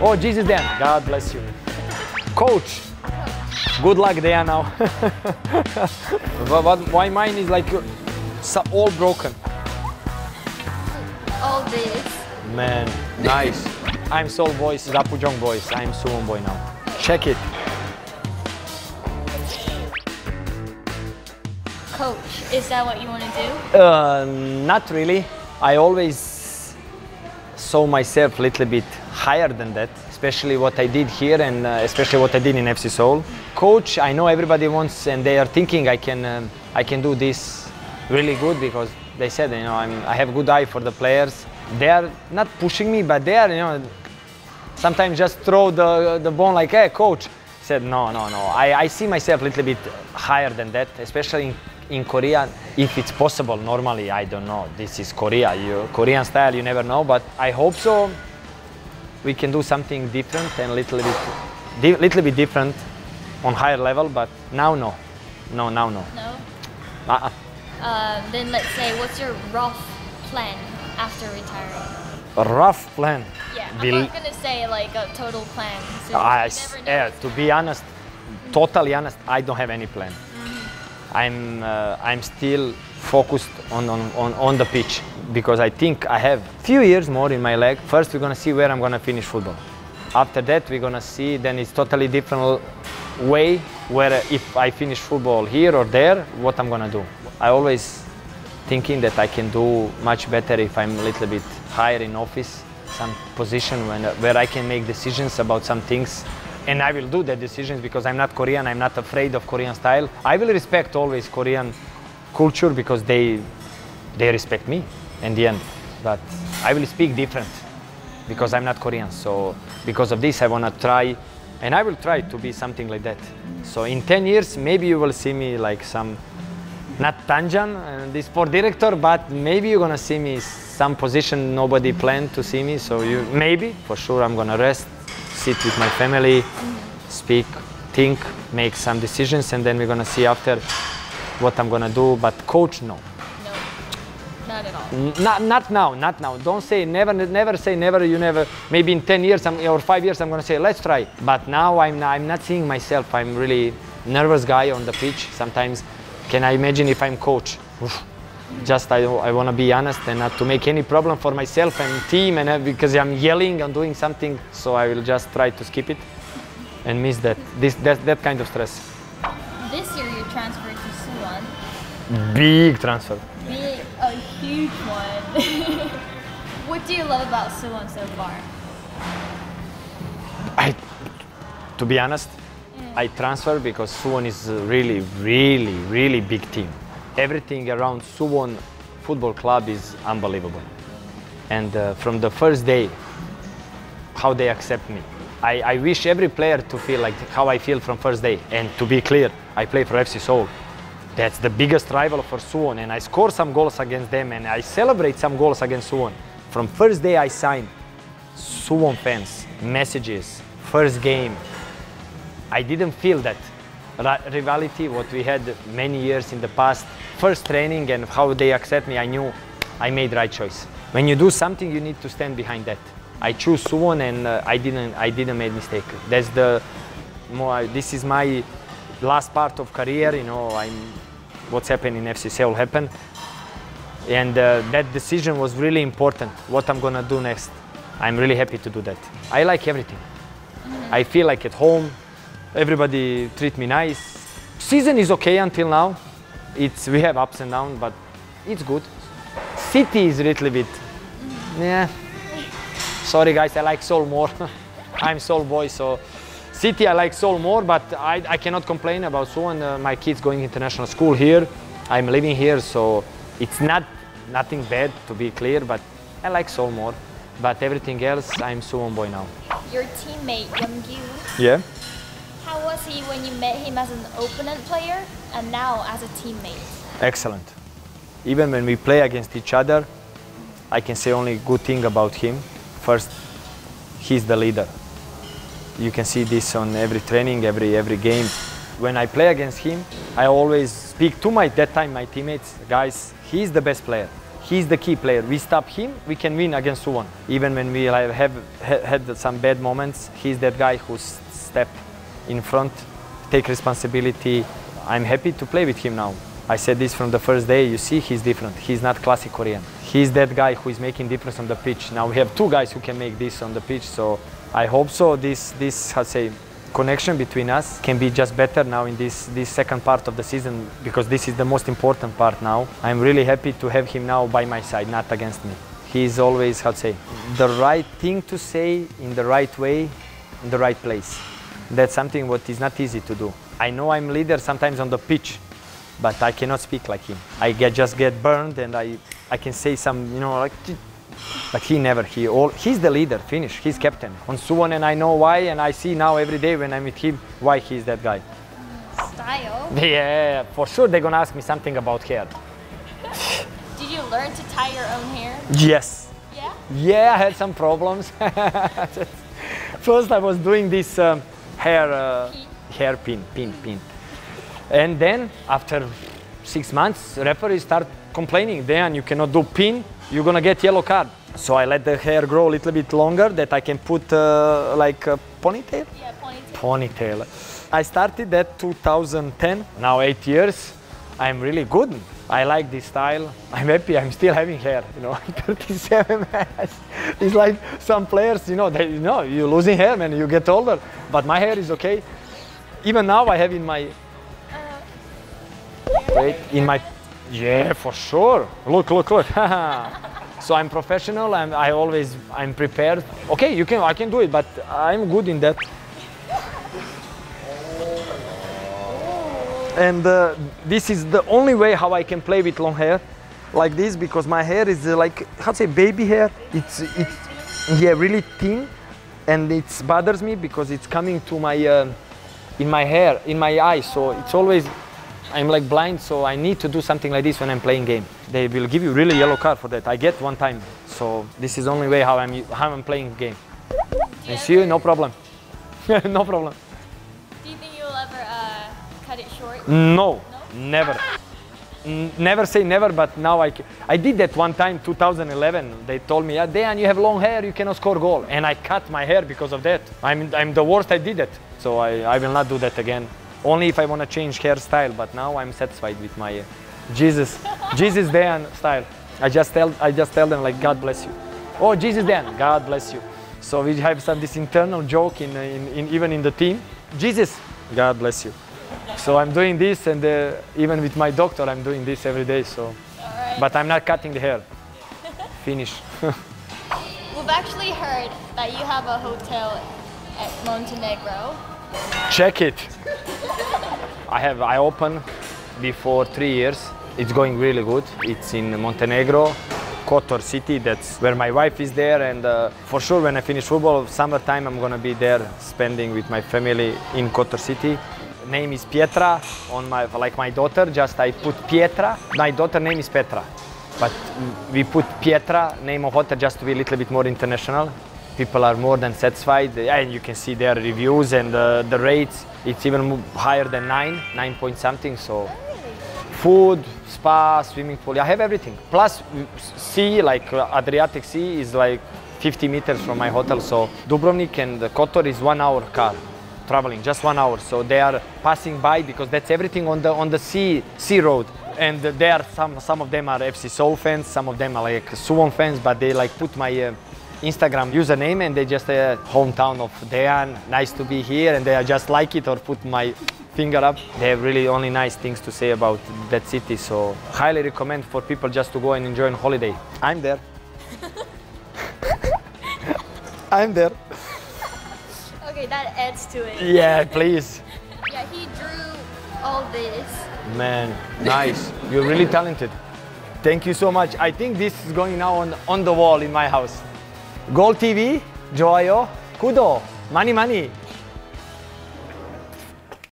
Oh, Jesus, Dan. God bless you. Coach, good luck there now. But why mine is like all broken? All this. Man, nice. I'm Seoul boys, Rapujong boys. I'm Suwon boy now. Check it. Coach, is that what you want to do? Not really. I always saw myself a little bit higher than that, especially what I did here and especially what I did in FC Seoul. Coach, I know everybody wants and they are thinking I can do this really good because they said, you know, I have a good eye for the players. They are not pushing me, but they are, you know, sometimes just throw the bone like, hey, coach. I said, no. I see myself a little bit higher than that, especially in Korea, if it's possible. Normally, I don't know. This is Korea. Korean style, you never know, but I hope so. We can do something different and a little bit different on higher level, but now no. No. No? Then let's say, what's your rough plan after retiring? A rough plan? Yeah, I'm not going to say like a total plan. So to be honest, totally honest, I don't have any plan. Mm-hmm. I'm still focused on the pitch because I think I have a few years more in my leg. First, we're going to see where I'm going to finish football. After that, we're going to see, then it's totally different way where if I finish football here or there, what I'm going to do. I always thinking that I can do much better if I'm a little bit higher in office, some position where I can make decisions about some things. And I will do that decisions because I'm not Korean, I'm not afraid of Korean style. I will respect always Korean culture because they respect me in the end. But I will speak different because I'm not Korean. So because of this, I want to try, and I will try to be something like that. So in 10 years, maybe you will see me like some, not Tanjan, the sport director, but maybe you're going to see me some position nobody planned to see me. So you maybe, for sure, I'm going to rest, sit with my family, speak, think, make some decisions, and then we're going to see after what I'm going to do. But coach, no. No, not at all. Not now. Don't say never, never say never. You never, maybe in 10 years or 5 years, I'm going to say, let's try. But now I'm not seeing myself. I'm really nervous guy on the pitch sometimes. Can I imagine if I'm coach? Just I want to be honest and not to make any problem for myself and team, and because I'm yelling and doing something, so I will just try to skip it and miss that kind of stress. This year you transferred to Suwon. Big transfer. Big, a huge one. What do you love about Suwon so far? To be honest, I transfer because Suwon is a really, really, really big team. Everything around Suwon Football Club is unbelievable. And from the first day, how they accept me. I wish every player to feel like how I feel from first day. And to be clear, I play for FC Seoul. That's the biggest rival for Suwon. And I score some goals against them and I celebrate some goals against Suwon. From first day I signed, Suwon fans, messages, first game. I didn't feel that rivalry what we had many years in the past. First training and how they accept me, I knew I made right choice. When you do something, you need to stand behind that. I choose Suwon and I didn't make mistake. That's this is my last part of career. You know, what's happened in FC Seoul happened, and that decision was really important. What I'm gonna do next? I'm really happy to do that. I like everything. I feel like at home. Everybody treat me nice. Season is okay until now. We have ups and downs, but it's good. City is a little bit, yeah. Sorry guys, I like Seoul more. I'm Seoul boy, so city I like Seoul more, but I cannot complain about Suwon. My kids going international school here. I'm living here, so it's nothing bad to be clear, but I like Seoul more. But everything else, I'm Suwon boy now. Your teammate Young-Gyu. Yeah. How was he when you met him as an opponent player and now as a teammate? Excellent. Even when we play against each other, I can say only good thing about him. First, he's the leader. You can see this on every training, every game. When I play against him, I always speak to my teammates, guys, he's the best player. He's the key player. We stop him, we can win against Suwon. Even when we have had some bad moments, he's that guy who steps in front, take responsibility. I'm happy to play with him now. I said this from the first day, you see, he's different. He's not classic Korean. He's that guy who is making difference on the pitch. Now we have two guys who can make this on the pitch, so I hope so. This how to say, connection between us can be just better now in this second part of the season, because this is the most important part now. I'm really happy to have him now by my side, not against me. He's always, how to say, the right thing to say in the right way, in the right place. That's something what is not easy to do. I know I'm leader sometimes on the pitch, but I cannot speak like him. I just get burned, and I can say some, you know, like, but he never, he's the leader, finish, he's captain. On Suwon, and I know why, and I see now every day when I'm with him, why he's that guy. Style? Yeah, for sure they're gonna ask me something about hair. Did you learn to tie your own hair? Yes. Yeah? Yeah, I had some problems. First I was doing this hair pin. And then after 6 months, referees start complaining, Dejan, you cannot do pin, you're gonna get yellow card. So I let the hair grow a little bit longer that I can put like a ponytail? Yeah, ponytail. Ponytail. I started that 2010, now 8 years. I'm really good. I like this style. I'm happy I'm still having hair, you know, I'm 37. It's like some players, you know, you're losing hair, man, you get older. But my hair is okay. Even now I have in my... Wait, in my... Yeah, for sure. Look, look, look. So I'm professional, I'm prepared. Okay, I can do it, but I'm good in that. And this is the only way how I can play with long hair, like this, because my hair is like, how to say, baby hair. It's yeah, really thin, and it bothers me because it's coming to my, in my hair, in my eye, so it's always, I'm like blind, so I need to do something like this when I'm playing game. They will give you really yellow card for that. I get one time, so this is the only way how I'm playing game. I see you, no problem. No problem. Do you think you'll ever cut it short? No, never. Never say never, but now I did that one time, 2011. They told me, yeah, Dejan, you have long hair, you cannot score goal. And I cut my hair because of that. I'm the worst I did it, so I will not do that again. Only if I want to change hairstyle, but now I'm satisfied with my Jesus Dejan style. I just tell them, like, God bless you. Oh, Jesus Dejan, God bless you. So we have this internal joke even in the team. Jesus, God bless you. So I'm doing this, and even with my doctor, I'm doing this every day. So, right. But I'm not cutting the hair. Finish. We've actually heard that you have a hotel at Montenegro. Check it. I opened before 3 years. It's going really good. It's in Montenegro, Kotor city. That's where my wife is there. And for sure, when I finish football, summertime, I'm gonna be there spending with my family in Kotor city. Name is Pietra, like my daughter. Just I put Pietra. My daughter name is Petra, but we put Pietra name of hotel just to be a little bit more international. People are more than satisfied, and you can see their reviews and the rates. It's even higher than 9 point something. So, food, spa, swimming pool, I have everything. Plus, sea, like Adriatic Sea, is like 50 meters from my hotel. So, Dubrovnik and Kotor is 1 hour car traveling, just 1 hour. So they are passing by because that's everything on the sea road. And there are some of them are FC Seoul fans, some of them are like Suwon fans, but they like put my Instagram username, and they just hometown of Dejan, nice to be here, and they just like it or put my finger up. They have really only nice things to say about that city, so highly recommend for people just to go and enjoy on holiday. I'm there. I'm there. Okay, that adds to it. Yeah, please. Yeah, he drew all this. Man, nice. You're really talented. Thank you so much. I think this is going now on the wall in my house. GOAL TV, Joyo, Kudo, Money Money.